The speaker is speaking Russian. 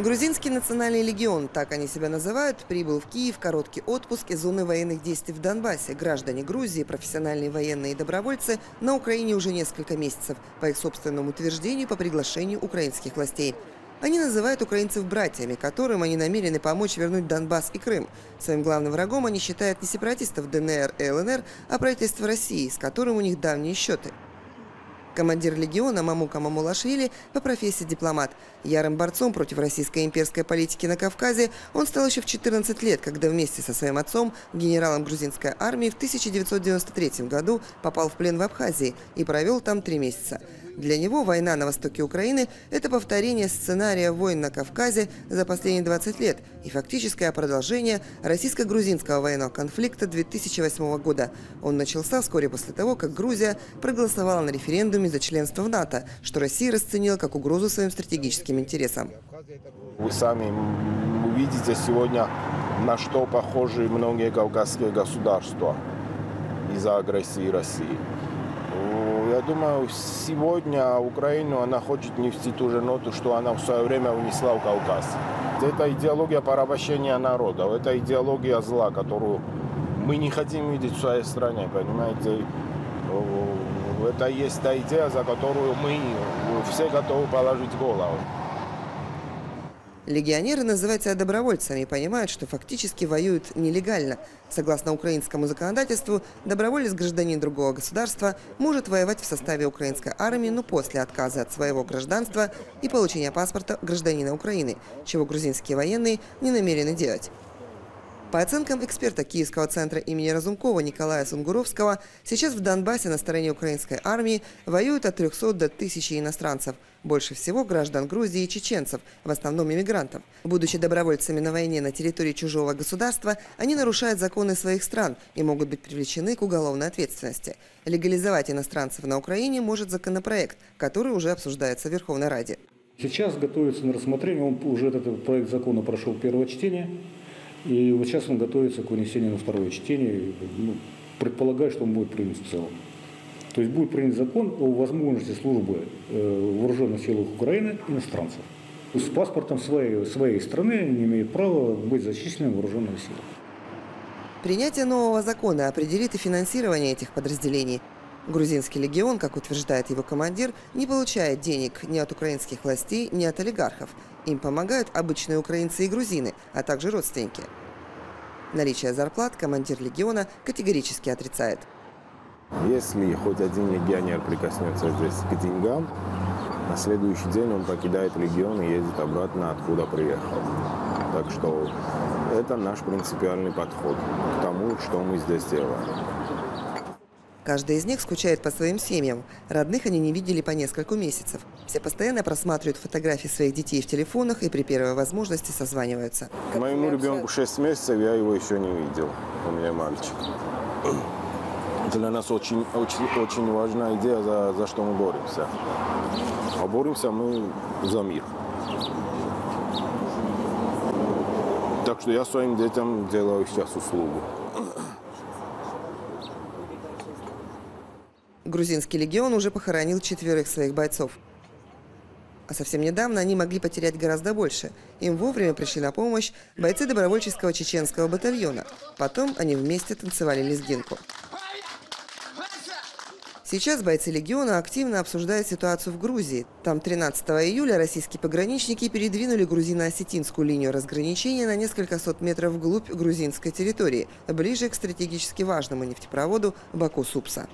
Грузинский национальный легион, так они себя называют, прибыл в Киев, короткий отпуск из зоны военных действий в Донбассе. Граждане Грузии, профессиональные военные и добровольцы на Украине уже несколько месяцев, по их собственному утверждению, по приглашению украинских властей. Они называют украинцев братьями, которым они намерены помочь вернуть Донбасс и Крым. Своим главным врагом они считают не сепаратистов ДНР и ЛНР, а правительство России, с которым у них давние счеты. Командир легиона Мамука Мамулашвили по профессии дипломат. Ярым борцом против российской имперской политики на Кавказе он стал еще в 14 лет, когда вместе со своим отцом, генералом грузинской армии, в 1993 году попал в плен в Абхазии и провел там 3 месяца. Для него война на востоке Украины – это повторение сценария войн на Кавказе за последние 20 лет и фактическое продолжение российско-грузинского военного конфликта 2008 года. Он начался вскоре после того, как Грузия проголосовала на референдуме за членство в НАТО, что Россия расценила как угрозу своим стратегическим интересам. Вы сами увидите сегодня, на что похожи многие кавказские государства из-за агрессии России. Я думаю, сегодня Украину она хочет нести ту же ноту, что она в свое время унесла в Кавказ. Это идеология порабощения народов, это идеология зла, которую мы не хотим видеть в своей стране, понимаете. Это есть та идея, за которую мы все готовы положить голову. Легионеры называют себя добровольцами и понимают, что фактически воюют нелегально. Согласно украинскому законодательству, доброволец, гражданин другого государства, может воевать в составе украинской армии, но после отказа от своего гражданства и получения паспорта гражданина Украины, чего грузинские военные не намерены делать. По оценкам эксперта Киевского центра имени Разумкова Николая Сунгуровского, сейчас в Донбассе на стороне украинской армии воюют от 300 до 1000 иностранцев. Больше всего граждан Грузии и чеченцев, в основном иммигрантов. Будучи добровольцами на войне на территории чужого государства, они нарушают законы своих стран и могут быть привлечены к уголовной ответственности. Легализовать иностранцев на Украине может законопроект, который уже обсуждается в Верховной Раде. Сейчас готовится на рассмотрение, уже этот проект закона прошел первое чтение. И вот сейчас он готовится к вынесению на второе чтение, предполагаю, что он будет принят в целом. То есть будет принят закон о возможности службы вооруженных сил Украины иностранцев. С паспортом своей страны они имеют право быть зачисленными в вооруженные силы. Принятие нового закона определит и финансирование этих подразделений. Грузинский легион, как утверждает его командир, не получает денег ни от украинских властей, ни от олигархов. Им помогают обычные украинцы и грузины, а также родственники. Наличие зарплат командир легиона категорически отрицает. Если хоть один легионер прикоснется здесь к деньгам, на следующий день он покидает легион и едет обратно, откуда приехал. Так что это наш принципиальный подход к тому, что мы здесь делаем. Каждый из них скучает по своим семьям. Родных они не видели по нескольку месяцев. Все постоянно просматривают фотографии своих детей в телефонах и при первой возможности созваниваются. Моему ребенку 6 месяцев, я его еще не видел. У меня мальчик. Это для нас очень важная идея, за что мы боремся. А боремся мы за мир. Так что я своим детям делаю сейчас услугу. Грузинский легион уже похоронил 4 своих бойцов. А совсем недавно они могли потерять гораздо больше. Им вовремя пришли на помощь бойцы добровольческого чеченского батальона. Потом они вместе танцевали лезгинку. Сейчас бойцы легиона активно обсуждают ситуацию в Грузии. Там 13 июля российские пограничники передвинули грузино-осетинскую линию разграничения на несколько сот метров вглубь грузинской территории, ближе к стратегически важному нефтепроводу Баку-Супса.